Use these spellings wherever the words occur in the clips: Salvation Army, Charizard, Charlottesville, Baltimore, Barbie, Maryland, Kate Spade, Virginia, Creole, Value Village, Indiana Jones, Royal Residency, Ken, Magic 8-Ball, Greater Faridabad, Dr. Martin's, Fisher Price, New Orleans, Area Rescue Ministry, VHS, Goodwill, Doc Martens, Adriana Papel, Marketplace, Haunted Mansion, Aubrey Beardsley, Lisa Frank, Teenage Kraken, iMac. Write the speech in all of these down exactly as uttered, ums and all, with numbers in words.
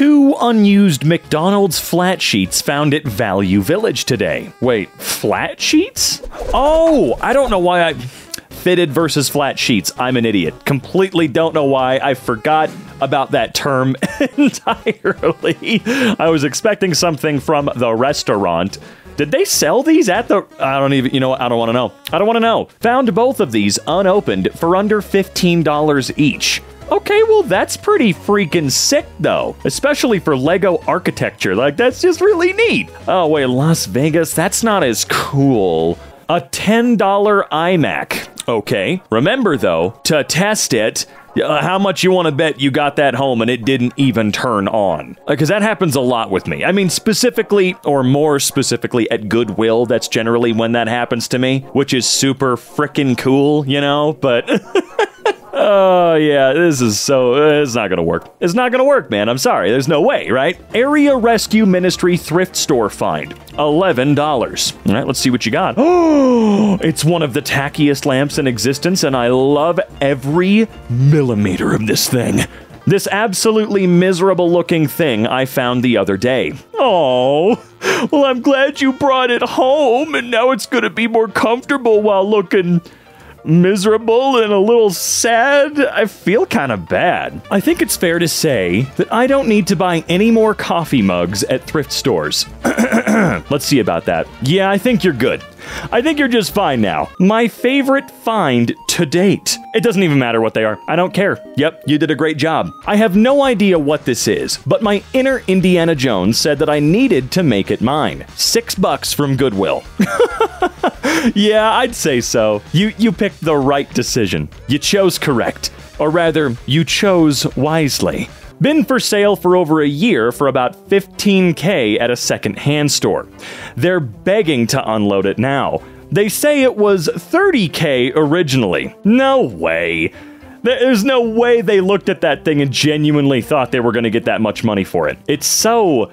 two unused McDonald's flat sheets found at Value Village today. Wait, flat sheets? Oh, I don't know why I... Fitted versus flat sheets. I'm an idiot. Completely don't know why I forgot about that term entirely. I was expecting something from the restaurant. Did they sell these at the... I don't even... You know what? I don't want to know. I don't want to know. Found both of these unopened for under fifteen dollars each. Okay, well, that's pretty freaking sick, though. Especially for Lego architecture. Like, that's just really neat. Oh, wait, Las Vegas? That's not as cool. A ten dollar iMac. Okay. Remember, though, to test it... Uh, how much you want to bet you got that home and it didn't even turn on? Because uh, that happens a lot with me. I mean, specifically, or more specifically, at Goodwill, that's generally when that happens to me, which is super freaking cool, you know? But, oh, yeah, this is so, uh, it's not going to work. It's not going to work, man. I'm sorry. There's no way, right? Area Rescue Ministry thrift store find. eleven dollars. All right, let's see what you got. Oh, it's one of the tackiest lamps in existence, and I love every millimeter of this thing. This absolutely miserable-looking thing I found the other day. Oh, well, I'm glad you brought it home, and now it's gonna be more comfortable while looking miserable and a little sad. I feel kind of bad. I think it's fair to say that I don't need to buy any more coffee mugs at thrift stores. Let's see about that. Yeah, I think you're good. I think you're just fine now. My favorite find to date. It doesn't even matter what they are. I don't care. Yep, you did a great job. I have no idea what this is, but my inner Indiana Jones said that I needed to make it mine. Six bucks from Goodwill. Yeah, I'd say so. You, you picked the right decision. You chose correct. Or rather, you chose wisely. Been for sale for over a year for about fifteen K at a second-hand store. They're begging to unload it now. They say it was thirty K originally. No way. There's no way they looked at that thing and genuinely thought they were going to get that much money for it. It's so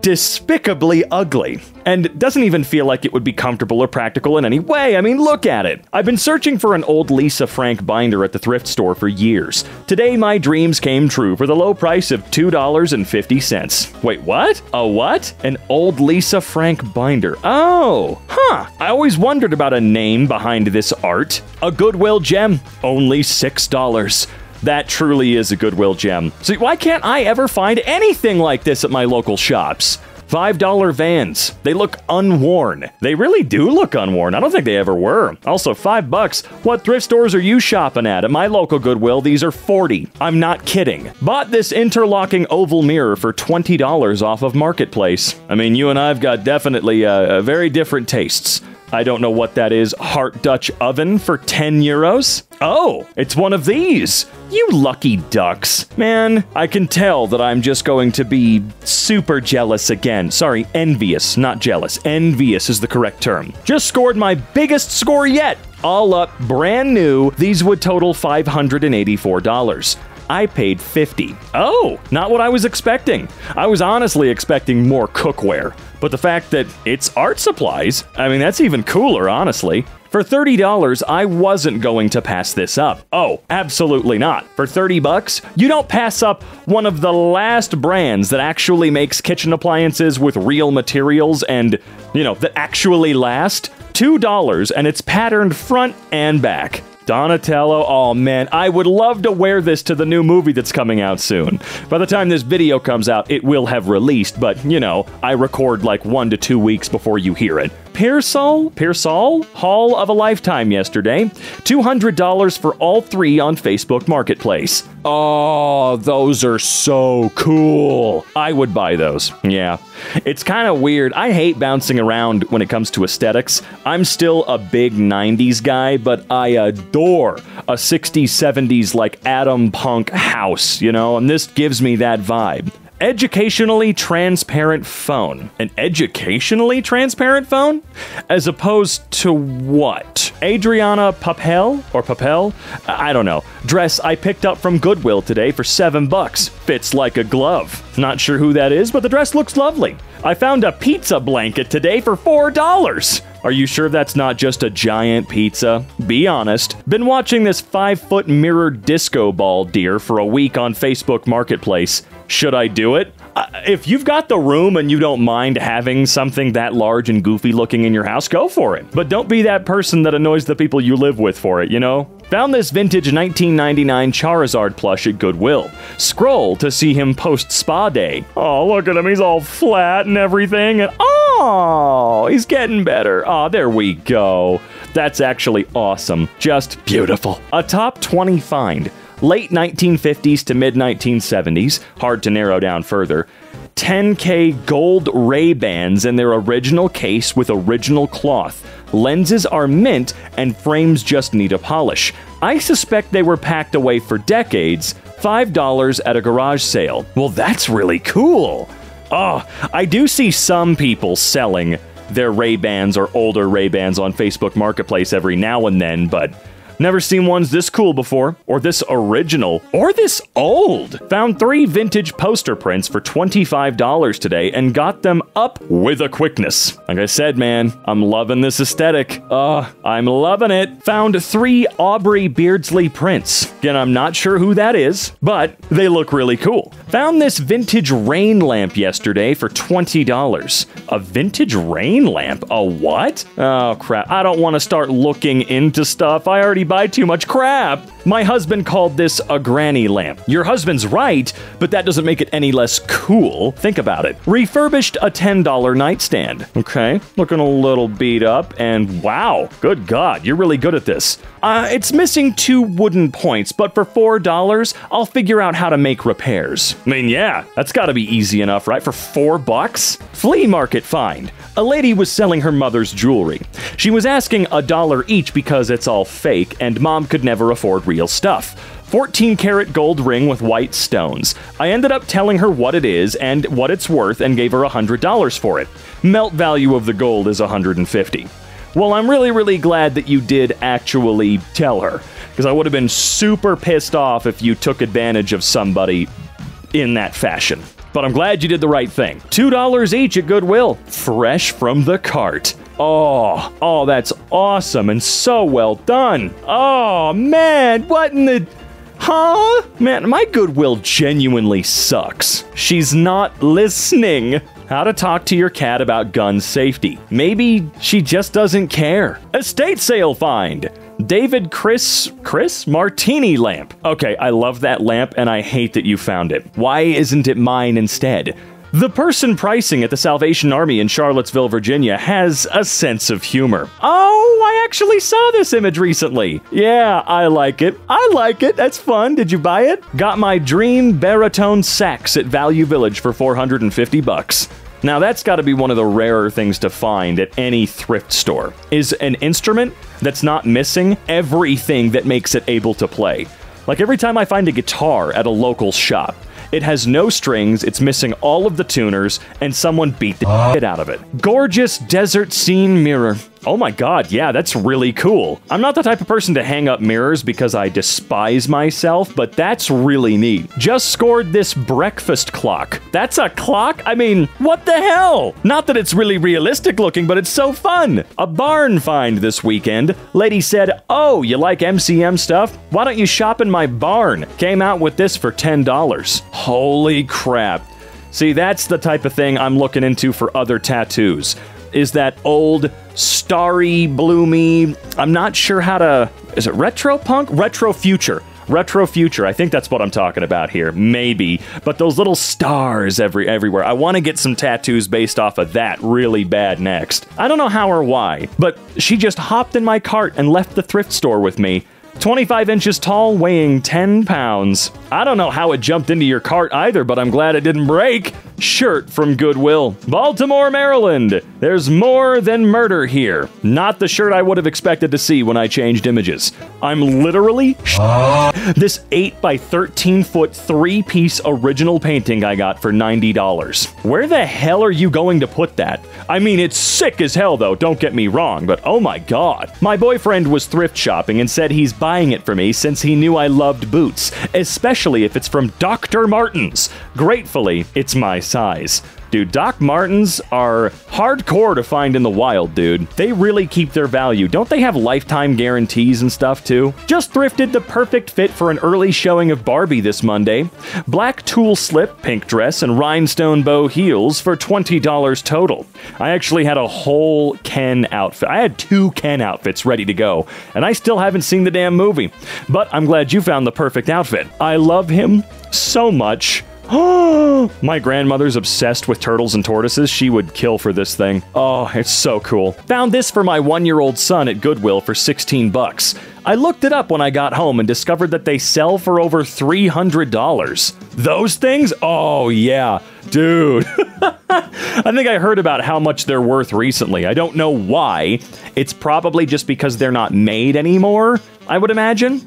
despicably ugly, and doesn't even feel like it would be comfortable or practical in any way. I mean, look at it. I've been searching for an old Lisa Frank binder at the thrift store for years. Today, my dreams came true for the low price of two dollars and fifty cents. Wait, what? A what? An old Lisa Frank binder. Oh, huh. I always wondered about a name behind this art. A Goodwill gem, only six dollars. That truly is a Goodwill gem. See, why can't I ever find anything like this at my local shops? five dollar Vans. They look unworn. They really do look unworn. I don't think they ever were. Also, five bucks. What thrift stores are you shopping at? At my local Goodwill, these are forty. I'm not kidding. Bought this interlocking oval mirror for twenty dollars off of Marketplace. I mean, you and I've got definitely uh, very different tastes. I don't know what that is. Hart Dutch oven for ten euros? Oh, it's one of these. You lucky ducks. Man, I can tell that I'm just going to be super jealous again. Sorry, envious, not jealous. Envious is the correct term. Just scored my biggest score yet. All up, brand new. These would total five hundred eighty-four dollars. I paid fifty dollars. Oh, not what I was expecting. I was honestly expecting more cookware. But the fact that it's art supplies, I mean, that's even cooler, honestly. For thirty dollars, I wasn't going to pass this up. Oh, absolutely not. For thirty bucks, you don't pass up one of the last brands that actually makes kitchen appliances with real materials and, you know, that actually last. two dollars, and it's patterned front and back. Donatello, oh man, I would love to wear this to the new movie that's coming out soon. By the time this video comes out, it will have released, but, you know, I record like one to two weeks before you hear it. Pearsall? Pearsall? Haul of a lifetime yesterday. two hundred dollars for all three on Facebook Marketplace. Oh, those are so cool. I would buy those. Yeah. It's kind of weird. I hate bouncing around when it comes to aesthetics. I'm still a big nineties guy, but I adore a sixties, seventies like Adam Punk house, you know, and this gives me that vibe. Educationally transparent phone. An educationally transparent phone? As opposed to what? Adriana Papel or Papel? I don't know. Dress I picked up from Goodwill today for seven bucks. Fits like a glove. Not sure who that is, but the dress looks lovely. I found a pizza blanket today for four dollars. Are you sure that's not just a giant pizza? Be honest. Been watching this five foot mirror disco ball deer for a week on Facebook Marketplace. Should I do it? Uh, if you've got the room and you don't mind having something that large and goofy looking in your house, go for it. But don't be that person that annoys the people you live with for it, you know? Found this vintage nineteen ninety-nine Charizard plush at Goodwill. Scroll to see him post spa day. Oh, look at him, he's all flat and everything, and oh, he's getting better. Oh, there we go. That's actually awesome. Just beautiful. A top twenty find. Late nineteen fifties to mid nineteen seventies, hard to narrow down further, ten K gold Ray-Bans in their original case with original cloth. Lenses are mint and frames just need a polish. I suspect they were packed away for decades, five dollars at a garage sale. Well, that's really cool. Oh, I do see some people selling their Ray-Bans or older Ray-Bans on Facebook Marketplace every now and then, but never seen ones this cool before, or this original, or this old. Found three vintage poster prints for twenty-five dollars today and got them up with a quickness. Like I said, man, I'm loving this aesthetic. Uh, I'm loving it. Found three Aubrey Beardsley prints. Again, I'm not sure who that is, but they look really cool. Found this vintage rain lamp yesterday for twenty dollars. A vintage rain lamp? A what? Oh, crap. I don't want to start looking into stuff. I already buy too much crap. My husband called this a granny lamp. Your husband's right, but that doesn't make it any less cool. Think about it. Refurbished a ten dollar nightstand. Okay, looking a little beat up, and wow, good God, you're really good at this. Uh, it's missing two wooden points, but for four dollars, I'll figure out how to make repairs. I mean, yeah, that's gotta be easy enough, right? For four bucks? Flea market find. A lady was selling her mother's jewelry. She was asking a dollar each because it's all fake and mom could never afford real stuff. fourteen karat gold ring with white stones. I ended up telling her what it is and what it's worth and gave her one hundred dollars for it. Melt value of the gold is one hundred fifty dollars. Well, I'm really, really glad that you did actually tell her, because I would have been super pissed off if you took advantage of somebody in that fashion. But I'm glad you did the right thing. two dollars each at Goodwill, fresh from the cart. Oh, oh, that's awesome and so well done. Oh, man, what in the... Huh? Man, my Goodwill genuinely sucks. She's not listening. How to talk to your cat about gun safety. Maybe she just doesn't care. Estate sale find. David Chris, Chris Martini lamp. Okay, I love that lamp and I hate that you found it. Why isn't it mine instead? The person pricing at the Salvation Army in Charlottesville, Virginia has a sense of humor. Oh, I actually saw this image recently. Yeah, I like it. I like it. That's fun. Did you buy it? Got my dream baritone sax at Value Village for four hundred fifty bucks. Now that's got to be one of the rarer things to find at any thrift store, is an instrument that's not missing everything that makes it able to play. Like every time I find a guitar at a local shop, it has no strings, it's missing all of the tuners, and someone beat the uh. shit out of it. Gorgeous desert scene mirror. Oh my God, yeah, that's really cool. I'm not the type of person to hang up mirrors because I despise myself, but that's really neat. Just scored this breakfast clock. That's a clock? I mean, what the hell? Not that it's really realistic looking, but it's so fun. A barn find this weekend. Lady said, oh, you like M C M stuff? Why don't you shop in my barn? Came out with this for ten dollars. Holy crap. See, that's the type of thing I'm looking into for other tattoos. Is that old, starry, bloomy, I'm not sure how to, is it retro punk? Retro future. Retro future, I think that's what I'm talking about here, maybe. But those little stars every everywhere. I want to get some tattoos based off of that really bad next. I don't know how or why, but she just hopped in my cart and left the thrift store with me. twenty-five inches tall, weighing ten pounds. I don't know how it jumped into your cart either, but I'm glad it didn't break. Shirt from Goodwill. Baltimore, Maryland. There's more than murder here. Not the shirt I would have expected to see when I changed images. I'm literally uh. This eight by thirteen foot three-piece original painting I got for ninety dollars. Where the hell are you going to put that? I mean, it's sick as hell though, don't get me wrong, but oh my God. My boyfriend was thrift shopping and said he's buying it for me since he knew I loved boots, especially if it's from Doctor Martin's. Gratefully, it's my size. Dude, Doc Martens are hardcore to find in the wild, dude. They really keep their value. Don't they have lifetime guarantees and stuff, too? Just thrifted the perfect fit for an early showing of Barbie this Monday. Black tulle slip, pink dress, and rhinestone bow heels for twenty dollars total. I actually had a whole Ken outfit. I had two Ken outfits ready to go, and I still haven't seen the damn movie. But I'm glad you found the perfect outfit. I love him so much. Oh, my grandmother's obsessed with turtles and tortoises. She would kill for this thing. Oh, it's so cool. Found this for my one-year-old son at Goodwill for sixteen bucks. I looked it up when I got home and discovered that they sell for over three hundred dollars. Those things? Oh, yeah. Dude. I think I heard about how much they're worth recently. I don't know why. It's probably just because they're not made anymore, I would imagine.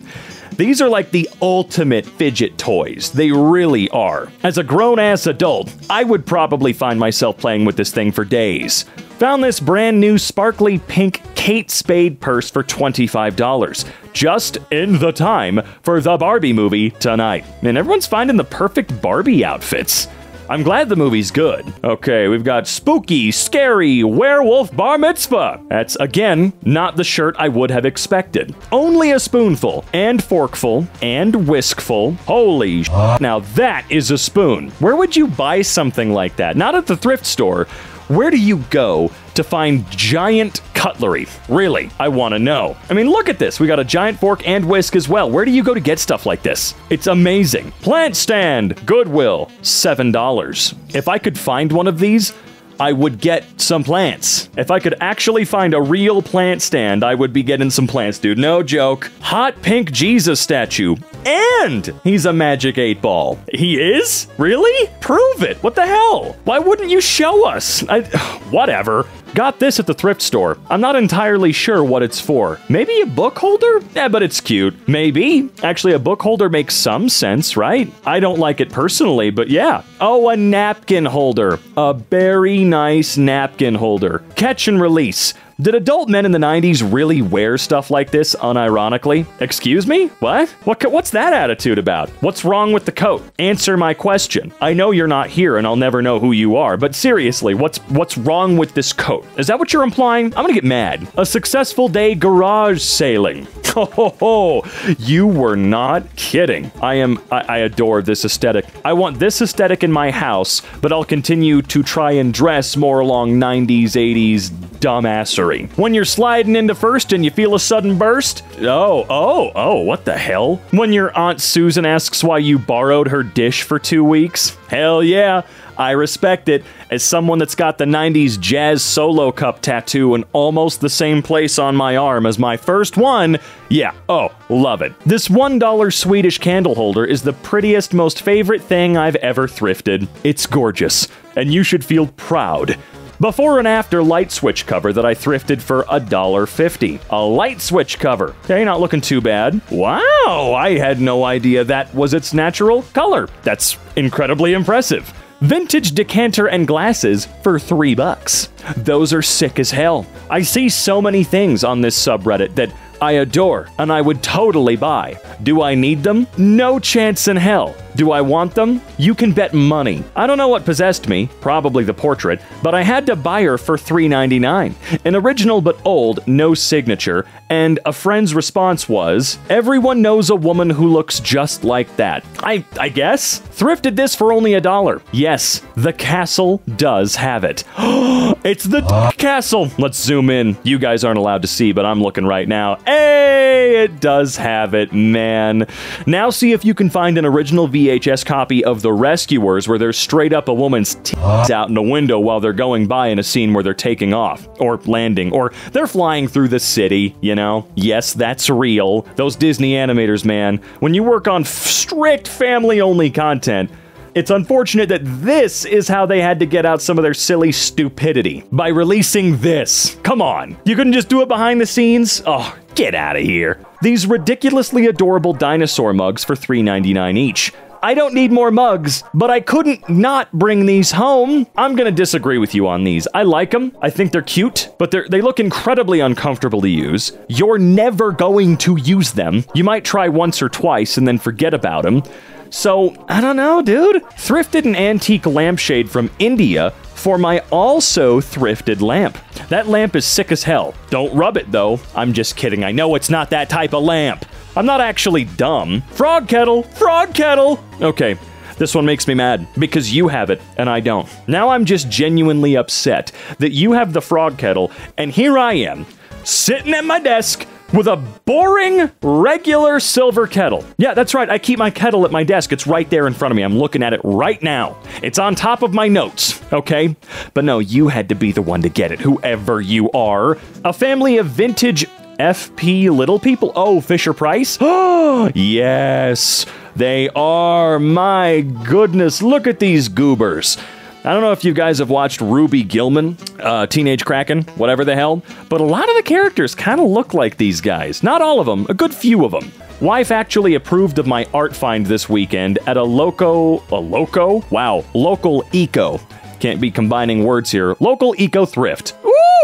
These are like the ultimate fidget toys. They really are. As a grown-ass adult, I would probably find myself playing with this thing for days. Found this brand new sparkly pink Kate Spade purse for twenty-five dollars, just in the time for the Barbie movie tonight. And everyone's finding the perfect Barbie outfits. I'm glad the movie's good. Okay, we've got spooky, scary, werewolf bar mitzvah. That's, again, not the shirt I would have expected. Only a spoonful, and forkful, and whiskful. Holy sh**, now that is a spoon. Where would you buy something like that? Not at the thrift store. Where do you go to find giant cutlery? Really, I want to know. I mean, look at this. We got a giant fork and whisk as well. Where do you go to get stuff like this? It's amazing. Plant stand, Goodwill, seven dollars. If I could find one of these, I would get some plants. If I could actually find a real plant stand, I would be getting some plants, dude. No joke. Hot pink Jesus statue. And he's a Magic eight ball. He is? Really? Prove it. What the hell? Why wouldn't you show us? I, whatever. Got this at the thrift store. I'm not entirely sure what it's for. Maybe a book holder? Yeah, but it's cute. Maybe. Actually, a book holder makes some sense, right? I don't like it personally, but yeah. Oh, a napkin holder. A very nice napkin holder. Catch and release. Did adult men in the nineties really wear stuff like this unironically? Excuse me? What? What? What's that attitude about? What's wrong with the coat? Answer my question. I know you're not here and I'll never know who you are, but seriously, what's what's wrong with this coat? Is that what you're implying? I'm gonna get mad. A successful day garage sailing. Ho ho ho! You were not kidding. I am, I, I adore this aesthetic. I want this aesthetic in my house, but I'll continue to try and dress more along nineties, eighties dumbassery. When you're sliding into first and you feel a sudden burst? Oh, oh, oh, what the hell? When your Aunt Susan asks why you borrowed her dish for two weeks? Hell yeah, I respect it. As someone that's got the nineties jazz solo cup tattoo in almost the same place on my arm as my first one, yeah, oh, love it. This one dollar Swedish candle holder is the prettiest, most favorite thing I've ever thrifted. It's gorgeous, and you should feel proud. Before and after light switch cover that I thrifted for a dollar fifty. A light switch cover. Okay, not looking too bad. Wow, I had no idea that was its natural color. That's incredibly impressive. Vintage decanter and glasses for three bucks. Those are sick as hell. I see so many things on this subreddit that I adore and I would totally buy. Do I need them? No chance in hell. Do I want them? You can bet money. I don't know what possessed me, probably the portrait, but I had to buy her for three ninety-nine. An original but old, no signature, and a friend's response was, everyone knows a woman who looks just like that. I, I guess? Thrifted this for only a dollar. Yes, the castle does have it. It's the uh. castle. Let's zoom in. You guys aren't allowed to see, but I'm looking right now. Hey, it does have it, man. Now see if you can find an original V H S copy of The Rescuers where there's straight up a woman's tits out in a window while they're going by in a scene where they're taking off, or landing, or they're flying through the city, you know? Yes, that's real. Those Disney animators, man. When you work on f- strict family-only content, it's unfortunate that this is how they had to get out some of their silly stupidity. By releasing this. Come on. You couldn't just do it behind the scenes? Oh, get out of here. These ridiculously adorable dinosaur mugs for three ninety-nine each. I don't need more mugs, but I couldn't not bring these home. I'm gonna disagree with you on these. I like them. I think they're cute, but they're, they look incredibly uncomfortable to use. You're never going to use them. You might try once or twice and then forget about them. So, I don't know, dude. Thrifted an antique lampshade from India for my also thrifted lamp. That lamp is sick as hell. Don't rub it, though. I'm just kidding. I know it's not that type of lamp. I'm not actually dumb. Frog kettle! Frog kettle! Okay. This one makes me mad, because you have it, and I don't. Now I'm just genuinely upset that you have the frog kettle, and here I am, sitting at my desk with a boring, regular silver kettle. Yeah, that's right, I keep my kettle at my desk. It's right there in front of me. I'm looking at it right now. It's on top of my notes, okay? But no, you had to be the one to get it, whoever you are. A family of vintage F P little people. Oh, Fisher Price? Oh, yes. They are, my goodness, look at these goobers. I don't know if you guys have watched Ruby Gilman, uh, Teenage Kraken, whatever the hell, but a lot of the characters kind of look like these guys. Not all of them, a good few of them. Wife actually approved of my art find this weekend at a loco, a loco? Wow, local eco. Can't be combining words here. Local eco thrift.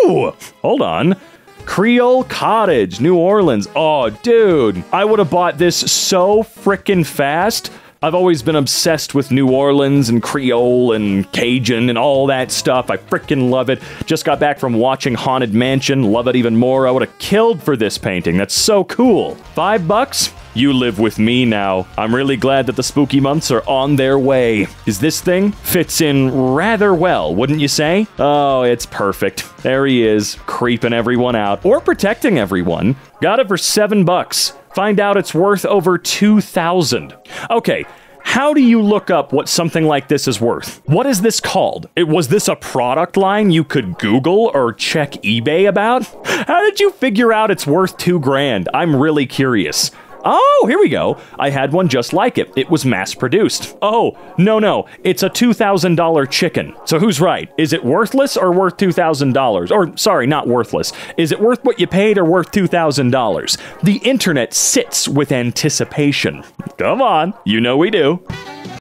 Ooh, hold on. Creole Cottage, New Orleans. Oh, dude. I would have bought this so frickin' fast. I've always been obsessed with New Orleans and Creole and Cajun and all that stuff. I frickin' love it. Just got back from watching Haunted Mansion. Love it even more. I would have killed for this painting. That's so cool. Five bucks? You live with me now. I'm really glad that the spooky months are on their way. Is this thing? Fits in rather well, wouldn't you say? Oh, it's perfect. There he is, creeping everyone out, or protecting everyone. Got it for seven bucks. Find out it's worth over two thousand. Okay, how do you look up what something like this is worth? What is this called? It, was this a product line you could Google or check eBay about? How did you figure out it's worth two grand? I'm really curious. Oh, here we go. I had one just like it. It was mass-produced. Oh, no, no. It's a two thousand dollar chicken. So who's right? Is it worthless or worth two thousand dollars? Or, sorry, not worthless. Is it worth what you paid or worth two thousand dollars? The internet sits with anticipation. Come on. You know we do.